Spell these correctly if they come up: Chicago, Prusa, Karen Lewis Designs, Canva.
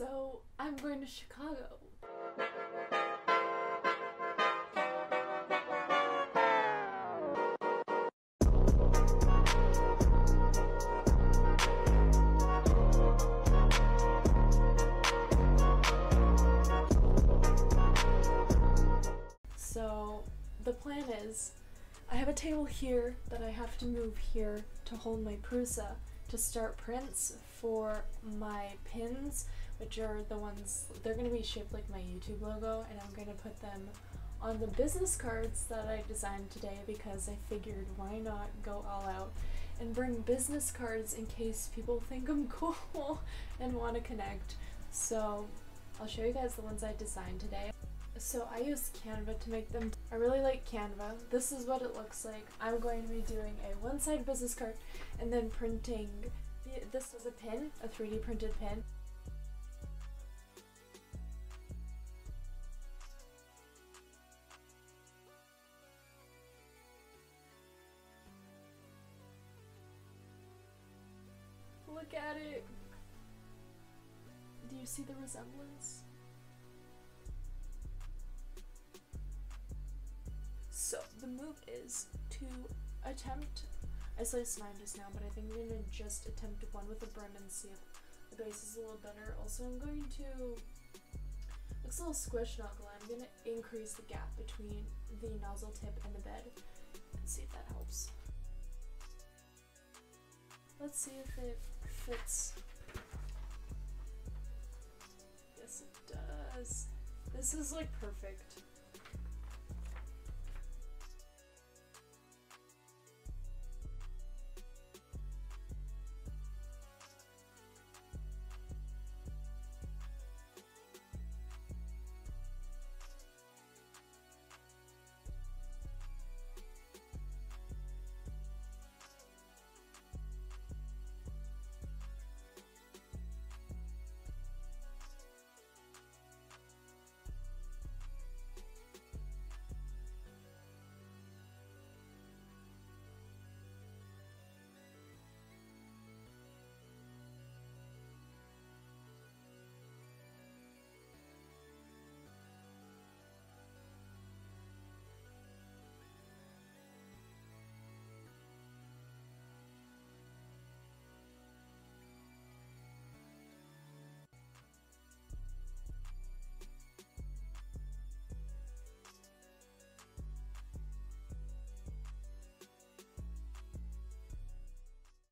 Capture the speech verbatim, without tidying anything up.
So I'm going to Chicago. So the plan is, I have a table here that I have to move here to hold my Prusa to start prints for my pins, which are the ones, they're going to be shaped like my YouTube logo, and I'm going to put them on the business cards that I designed today because I figured why not go all out and bring business cards in case people think I'm cool and want to connect. So I'll show you guys the ones I designed today. So I use Canva to make them. I really like Canva. This is what it looks like. I'm going to be doing a one-side business card and then printing. This is a pin, a three D printed pin. Look at it. Do you see the resemblance? So the move is to attempt, I sliced mine just now, but I think I'm going to just attempt one with the burn and see if the base is a little better. Also, I'm going to, looks a little squish knuckle, I'm going to increase the gap between the nozzle tip and the bed and see if that helps. Let's see if it fits. Yes, it does. This is like perfect.